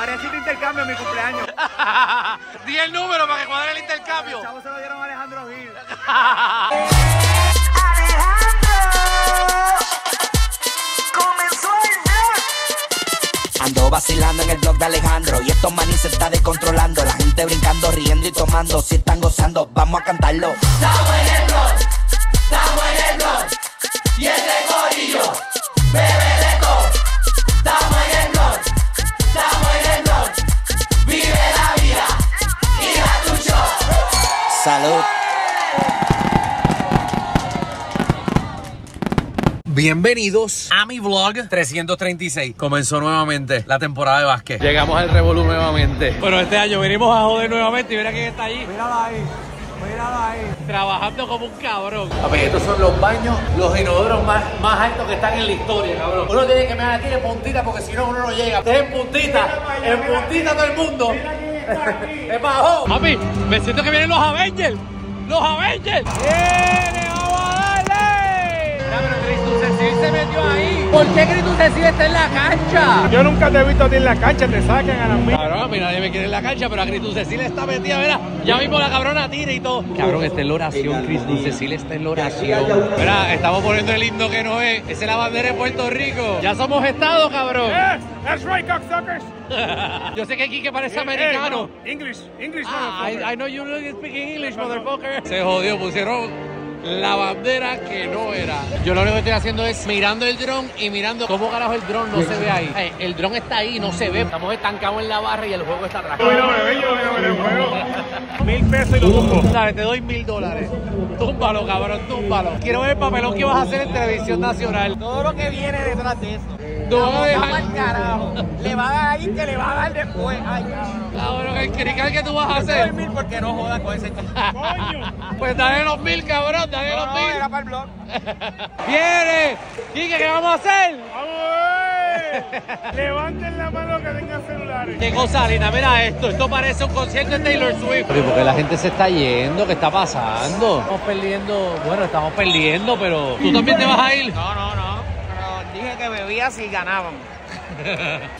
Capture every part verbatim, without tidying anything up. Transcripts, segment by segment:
Mariacito intercambio en mi cumpleaños. Di el número para que cuadre el intercambio. Los chavos se lo dieron a Alejandro Gil. Ando vacilando en el blog de Alejandro y estos manis se está descontrolando. La gente brincando, riendo y tomando. Si están gozando, vamos a cantarlo. Estamos en el blog, estamos en el blog. Y este corillo, bebe de todo. Estamos en el blog, estamos en el blog. Vive la vida y la tuyo. Salud. Bienvenidos a mi vlog trescientos treinta y seis. Comenzó nuevamente la temporada de básquet. Llegamos al revolú nuevamente. Bueno, este año venimos a joder nuevamente y mira quién está allí. Mírala ahí, mírala ahí. Trabajando como un cabrón. A ver, estos son los baños, los inodoros más, más altos que están en la historia, cabrón. Uno tiene que mirar aquí en puntita porque si no uno no llega. Ustedes en puntita, mira, en mira, puntita mira, todo el mundo. Mira quién está aquí. ¡Es bajo! Papi, me siento que vienen los Avengers. ¡Los Avengers! ¡Viene! Pero Cristucecil se metió ahí. ¿Por qué Cristucecil está en la cancha? Yo nunca te he visto a ti en la cancha, te sacan a la mía. Cabrón, a mí nadie me quiere en la cancha, pero a Cristucecil está metida, mira. Ya mismo la cabrona tira y todo. Cabrón, está en la oración, Cristucecil está en la oración. Mira, estamos poniendo el himno que no es. Esa es la bandera de Puerto Rico. Ya somos estado, cabrón. Yes, that's right, cocksuckers. Yo sé que aquí que parece americano. English, English, ah, I, I know you speak English, motherfucker. Se jodió, pusieron la bandera que no era. Yo lo único que estoy haciendo es mirando el dron y mirando cómo carajo el dron no se ve ahí. Ay, el dron está ahí, no se ve. Estamos estancados en la barra y el juego está atrás. Yo voy a ver, yo voy a ver el juego. Mil pesos y lo tumbo. Sabes, te doy mil dólares. Túmbalo, cabrón, túmbalo. Quiero ver el papelón que vas a hacer en televisión nacional. Todo lo que viene detrás de eso. No va a dejar carajo. Le va a dar ahí que le va a dar después. Ay, cabrón. Cabrón, el crical que tú vas a hacer. Yo doy mil porque no jodas con ese coño. Pues dale los mil, cabrón. Dale no, los mil. Era para el blog. ¡Viene! Quique, ¿qué vamos a hacer? ¡Vamos a ver! Levanten la mano que tengan celulares. Qué cosa linda, mira esto. Esto parece un concierto de Taylor Swift. Pero porque la gente se está yendo, ¿qué está pasando? Estamos perdiendo, bueno, estamos perdiendo, pero... ¿Tú también te vas a ir? No, no, no. Que bebías y ganaban.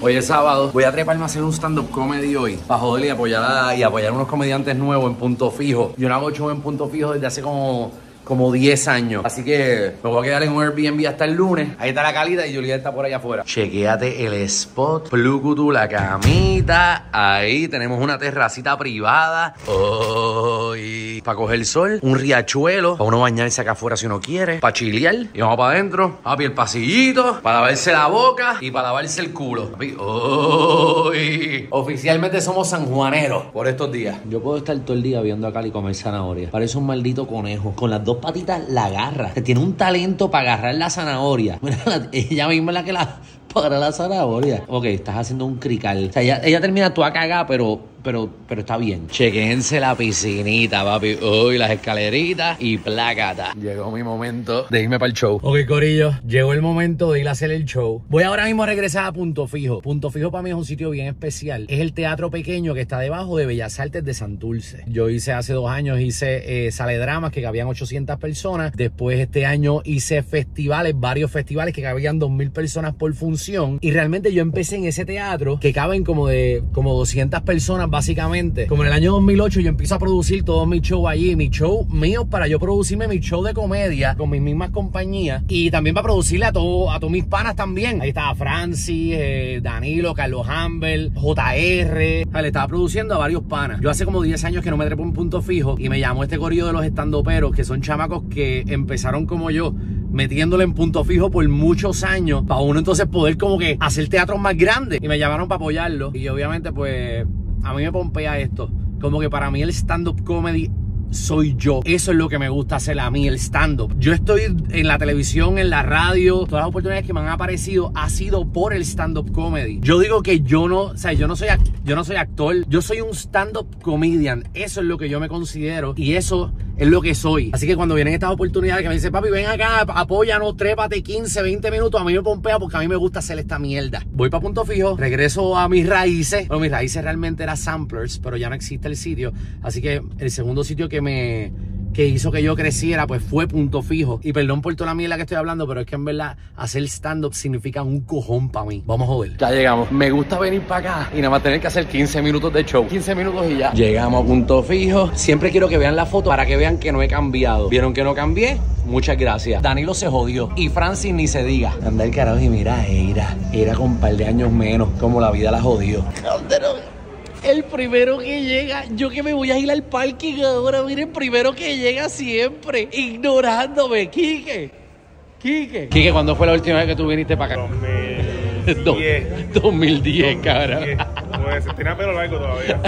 Hoy es sábado, voy a treparme a hacer un stand-up comedy hoy para joder y apoyar a, y apoyar a unos comediantes nuevos en Punto Fijo. Yo no hago show en Punto Fijo desde hace como como diez años, así que me voy a quedar en un Airbnb hasta el lunes. Ahí está la calidad y Julieta está por allá afuera. Chequéate el spot, plucutu, la camita. Ahí tenemos una terracita privada. Oh, y para coger el sol, un riachuelo, para uno bañarse acá afuera si uno quiere, para chilear. Y vamos para adentro, papi, el pasillito, para lavarse la boca y para lavarse el culo. Papi, oh, y oficialmente somos sanjuaneros por estos días. Yo puedo estar todo el día viendo a Cali comer zanahoria. Parece un maldito conejo, con las dos patitas la agarra, que tiene un talento para agarrar la zanahoria. Mira, la, ella misma es la que la para la zanahoria. Ok, estás haciendo un crical. O sea, ella, ella termina tú a cagar, pero, pero, pero está bien. Chequense la piscinita, papi. Uy, las escaleritas y plácata. Llegó mi momento de irme para el show. Ok, corillo, llegó el momento de ir a hacer el show. Voy ahora mismo a regresar a Punto Fijo. Punto Fijo para mí es un sitio bien especial. Es el teatro pequeño que está debajo de Bellas Artes de Santurce. Yo hice hace dos años, hice eh, saledramas que cabían ochocientas personas. Después este año hice festivales, varios festivales que cabían dos mil personas por función. Y realmente yo empecé en ese teatro que caben como de como doscientas personas básicamente. Como en el año dos mil ocho yo empiezo a producir todos mis shows allí, mi show mío para yo producirme mi show de comedia con mis mismas compañías y también para producirle a todos a todos mis panas también. Ahí estaba Francis, eh, Danilo, Carlos Humble, J R. O sea, le estaba produciendo a varios panas. Yo hace como diez años que no me trepo un Punto Fijo y me llamó este corillo de los estandoperos, que son chamacos que empezaron como yo, metiéndole en Punto Fijo por muchos años, para uno entonces poder como que hacer teatros más grandes. Y me llamaron para apoyarlo. Y obviamente pues... a mí me pompea esto, como que para mí el stand-up comedy soy yo. Eso es lo que me gusta hacer a mí, el stand-up. Yo estoy en la televisión, en la radio, todas las oportunidades que me han aparecido ha sido por el stand-up comedy. Yo digo que yo no, o sea, yo no soy, yo no soy actor, yo soy un stand-up comedian. Eso es lo que yo me considero y eso es lo que soy. Así que cuando vienen estas oportunidades que me dicen, papi, ven acá, apóyanos, trépate quince, veinte minutos, a mí me pompea porque a mí me gusta hacer esta mierda. Voy para Punto Fijo, regreso a mis raíces. Bueno, mis raíces realmente eran Samplers, pero ya no existe el sitio. Así que el segundo sitio que me, que hizo que yo creciera, pues fue Punto Fijo. Y perdón por toda la mierda que estoy hablando, pero es que en verdad hacer stand-up significa un cojón para mí. Vamos a joder. Ya llegamos. Me gusta venir para acá y nada más tener que hacer quince minutos de show. quince minutos y ya. Llegamos a Punto Fijo. Siempre quiero que vean la foto para que vean que no he cambiado. ¿Vieron que no cambié? Muchas gracias. Danilo se jodió. Y Francis ni se diga. Anda el carajo y mira, era. Era con un par de años menos. Como la vida la jodió. El primero que llega, yo que me voy a ir al parking ahora, mira, el primero que llega siempre, ignorándome. Quique, Quique. Quique, ¿cuándo fue la última vez que tú viniste para acá? dos mil diez. dos mil diez, cara. Pues se tiene pelo largo todavía.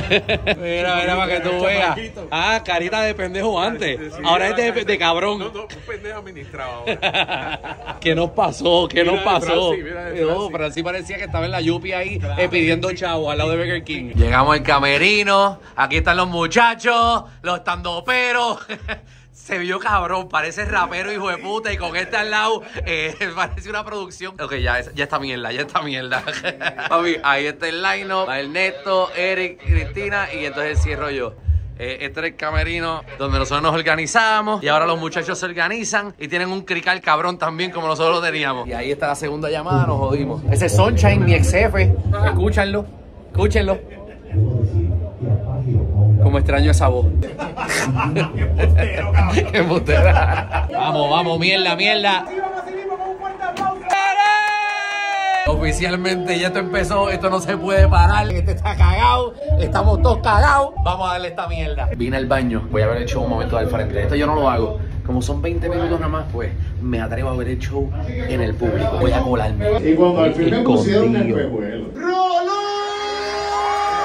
Mira, mira, para que tú veas. Ah, carita de pendejo antes. Ahora es de, de cabrón. No, no, un pendejo administrado. ¿Qué nos pasó? ¿Qué nos pasó? No, Francis parecía que estaba en la Yupi ahí eh, pidiendo chavo al lado de Burger King. Llegamos al camerino. Aquí están los muchachos, los estandoperos. Se vio cabrón, parece rapero hijo de puta y con este al lado eh, parece una producción. Ok, ya, ya está mierda, ya está mierda. Papi, ahí está el line-up, Ernesto, Eric, Cristina y entonces cierro yo. Eh, este es el camerino donde nosotros nos organizamos y ahora los muchachos se organizan y tienen un crical cabrón también como nosotros lo teníamos. Y ahí está la segunda llamada, nos jodimos. Ese es Sunshine, mi ex jefe, escúchanlo, escúchenlo. Como extraño esa voz. ¡Qué embustero, cabrón! ¡Qué embustero! Vamos, vamos, mierda, mierda. Oficialmente ya esto empezó, esto no se puede parar. Este está cagado, estamos todos cagados. Vamos a darle esta mierda. Vine al baño, voy a haber hecho un momento al frente. Esto yo no lo hago. Como son veinte minutos nada más, pues me atrevo a ver el show en el público. Voy a colarme. Y cuando al fin me pusieron el revuelo.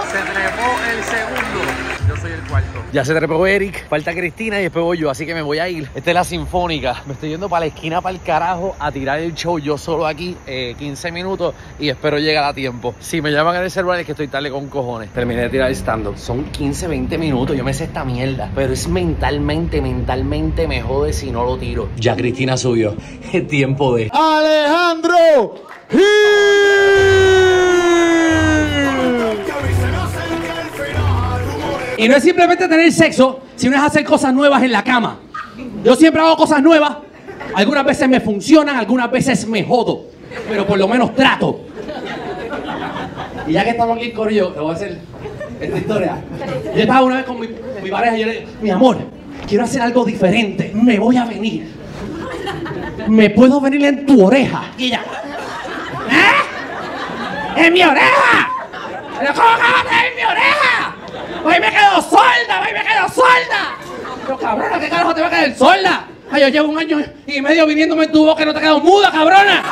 Se trepó el segundo. Yo soy el cuarto. Ya se trepó Eric, falta Cristina y después voy yo, así que me voy a ir. Esta es la sinfónica. Me estoy yendo para la esquina, para el carajo, a tirar el show yo solo aquí, eh, quince minutos, y espero llegar a tiempo. Si me llaman en el celular es que estoy tarde con cojones. Terminé de tirar el stand-up. Son quince, veinte minutos, yo me sé esta mierda. Pero es mentalmente, mentalmente me jode si no lo tiro. Ya Cristina subió. Es tiempo de... ¡Alejandro Gil! Y no es simplemente tener sexo, sino es hacer cosas nuevas en la cama. Yo siempre hago cosas nuevas. Algunas veces me funcionan, algunas veces me jodo. Pero por lo menos trato. Y ya que estamos aquí en corillo, te voy a hacer esta historia. Yo estaba una vez con mi, mi pareja y yo le dije, mi amor, quiero hacer algo diferente. Me voy a venir. ¿Me puedo venir en tu oreja? Y ella, ¿eh? ¡En mi oreja! ¡Pero cómo en mi oreja! ¡Ay, me quedo solda! ¡Ay, me quedo solda! Pero cabrona, ¿qué carajo te va a quedar solda? Ay, yo llevo un año y medio viniéndome en tu boca y no te quedo muda, cabrona.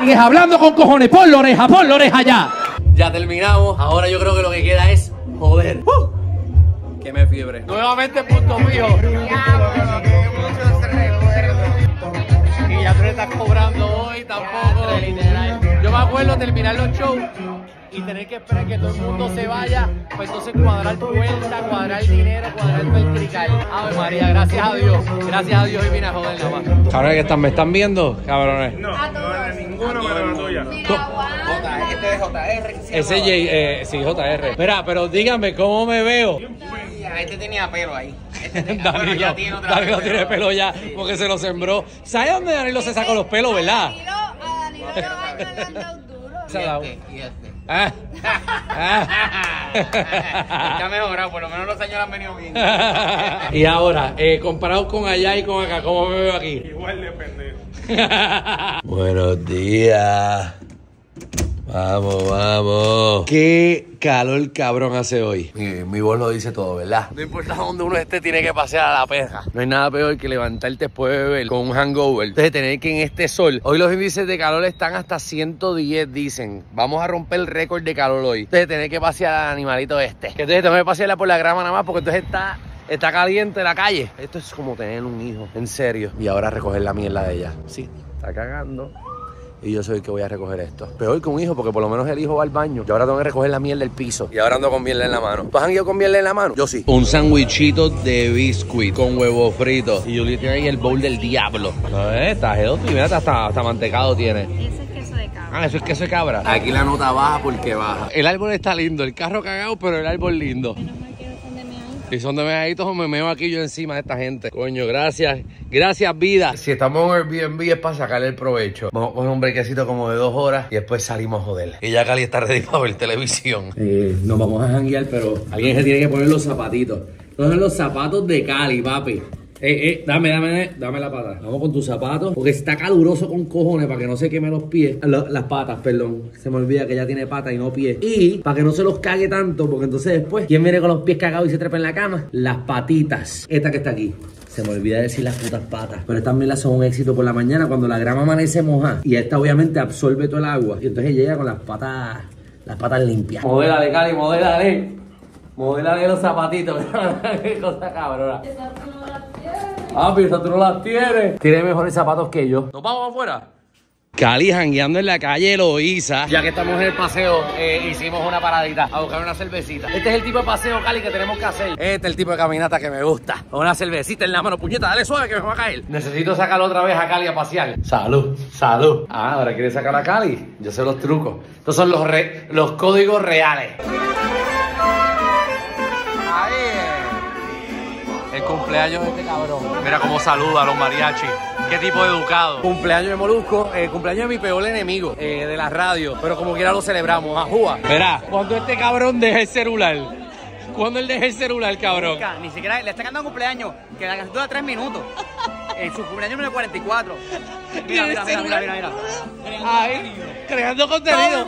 Sigues hablando con cojones. Pon la oreja, pon la oreja ya. Ya terminamos. Ahora yo creo que lo que queda es joder. Uh, que me fiebre. Nuevamente Punto Fijo. Y ya tú le estás cobrando hoy tampoco. Yo me acuerdo terminar los shows y tener que esperar que todo el mundo se vaya, pues entonces cuadrar cuenta, cuadrar dinero, cuadrar el crical. Ave María, gracias a Dios, gracias a Dios y vine a joder nada más. Cabrones que están, ¿me están viendo? Cabrones. No, no de ninguno, pero la tuya. Este es J R. Ese J, eh, sí, J R. Espera, pero díganme, ¿cómo me veo? Este tenía pelo ahí. Este tenía, Danilo, bueno, ya tiene otra Danilo vez, tiene pelo ya, sí, porque se lo sembró. ¿Sabes dónde Danilo se sacó los pelos, verdad? A Danilo, a Danilo le van a dar los duros. Ah, ah. Está mejorado, por lo menos los años han venido bien. Y ahora, eh, comparado con allá y con acá, ¿cómo me veo aquí? Igual de pendejo. Buenos días. Vamos, vamos. Qué calor cabrón hace hoy. Mi, mi voz lo dice todo, ¿verdad? No importa dónde uno esté, tiene que pasear a la perra. No hay nada peor que levantarte después de beber con un hangover. Entonces tener que en este sol. Hoy los índices de calor están hasta ciento diez, dicen. Vamos a romper el récord de calor hoy. Entonces tener que pasear al animalito este. Que entonces tengo que pasearla por la grama nada más porque entonces está... Está caliente la calle. Esto es como tener un hijo, en serio. Y ahora recoger la mierda de ella. Sí, está cagando. Y yo soy el que voy a recoger esto. Peor que un hijo, porque por lo menos el hijo va al baño. Y ahora tengo que recoger la mierda del piso. Y ahora ando con mierda en la mano. ¿Tú has ido con mierda en la mano? Yo sí. Un sandwichito de biscuit con huevo frito. Y Julie tiene ahí el bowl del diablo. No, eh, está healthy. Mira, hasta, hasta mantecado tiene. Eso es queso de cabra. Ah, eso es queso de cabra. Aquí la nota baja porque baja. El árbol está lindo. El carro cagado, pero el árbol lindo. Si son de meaditos, me meo aquí yo encima de esta gente. Coño, gracias. Gracias, vida. Si estamos en Airbnb es para sacarle el provecho. Vamos con un brequecito como de dos horas y después salimos a joder. Y ya Cali está ready para ver televisión. Eh, nos vamos a janguear, pero alguien se tiene que poner los zapatitos. Entonces los zapatos de Cali, papi. Eh, eh, dame, dame, dame la pata. Vamos con tus zapatos, porque está caluroso con cojones, para que no se queme los pies. Lo, las patas, perdón. Se me olvida que ya tiene pata y no pies. Y para que no se los cague tanto, porque entonces después, ¿quién viene con los pies cagados y se trepa en la cama? Las patitas. Esta que está aquí. Se me olvida decir las putas patas. Pero estas melas son un éxito por la mañana cuando la grama amanece mojada. Y esta obviamente absorbe todo el agua. Y entonces llega con las patas, las patas limpias. Modélale, Cali, modélale. Modélale los zapatitos. Qué cosa cabrona. Ah, pero tú no las tienes. Tiene mejores zapatos que yo. ¿Nos vamos afuera? Cali jangueando en la calle Loiza. Ya que estamos en el paseo, eh, hicimos una paradita a buscar una cervecita. Este es el tipo de paseo, Cali, que tenemos que hacer. Este es el tipo de caminata que me gusta. Una cervecita en la mano, puñeta, dale suave que me va a caer. Necesito sacarlo otra vez a Cali a pasear. Salud, salud. Ah, ahora quiere sacar a Cali. Yo sé los trucos. Estos son los, re los códigos reales. El cumpleaños de este cabrón. Mira cómo saluda a los mariachis. Qué tipo de educado. Cumpleaños de Molusco, eh, cumpleaños de mi peor enemigo, eh, de la radio. Pero como quiera lo celebramos, ajúa. Verá, cuando este cabrón deje el celular. Cuando él deje el celular, cabrón. Nunca, ni siquiera le está cantando cumpleaños, que la canción dura tres minutos. En su cumpleaños número cuarenta y cuatro. Mira, mira, mira, mira, mira, mira. Ahí, creando contenido.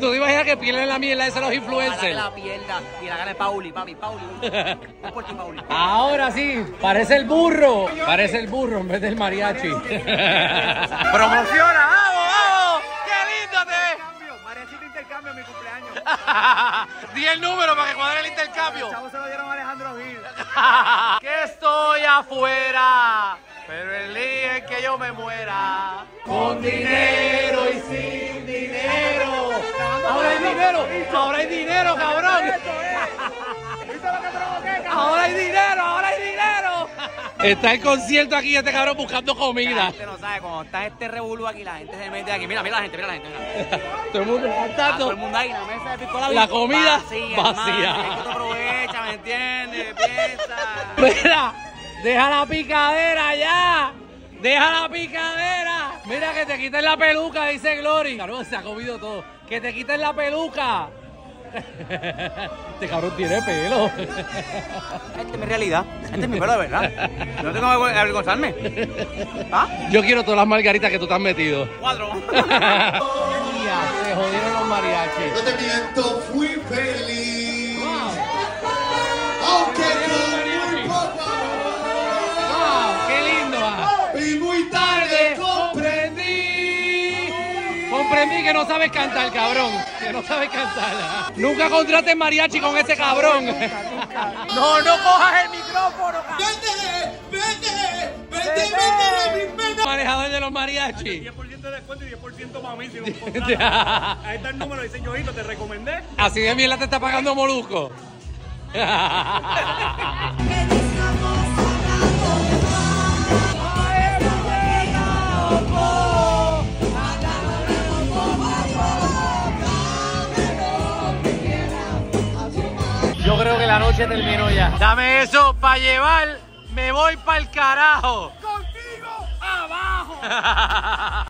Tú te imaginas que pierden la mierda esa los influencers. La pierda y la gana de Pauli, papi, Pauli. Por ti, Pauli. Ahora sí, parece el burro. Parece el burro en vez del mariachi. Promociona, vamos, vamos. Qué lindo te. Mariachito intercambio en mi cumpleaños. Di el número para que cuadre el intercambio. Los chavos se lo dieron a Alejandro Gil. Que estoy afuera. Pero el día en que yo me muera, con dinero y sin dinero. Ahora hay dinero, ahora hay dinero, cabrón. Ahora hay dinero, ahora hay dinero. Está el concierto aquí, este cabrón buscando comida. La gente no sabe, cuando está este revolú aquí, la gente se mete aquí. Mira, mira la gente, mira la gente. Mira. Todo el mundo cantando. Todo el mundo ahí, la mesa de piscola. La comida vacía. vacía. Hermano, que aprovecha, ¿me entiendes? Piensa. Mira. ¡Deja la picadera ya! ¡Deja la picadera! Mira, que te quiten la peluca, dice Glory. Cabrón, se ha comido todo. ¡Que te quiten la peluca! Este cabrón tiene pelo. Esta es mi realidad. Este es mi pelo de verdad. No tengo que avergonzarme. ¿Ah? Yo quiero todas las margaritas que tú te has metido. Cuatro. Ya, se jodieron los mariachis. No te miento, fui feliz. Wow. Aunque tú... Comprendí que no sabes cantar, cabrón. Que no sabes cantar. Nunca contrates mariachi con ese cabrón. Nunca, nunca. No, no cojas el micrófono. Vete, vete, vete, vete, vete. Manejador de los mariachi. diez por ciento de descuento y diez por ciento mami si no encontrara. Ahí está el número, dice Yoito, te recomendé. Así de mierda te está pagando Molusco. Yo creo que la noche terminó ya. Dame eso para llevar, me voy para el carajo. Contigo abajo.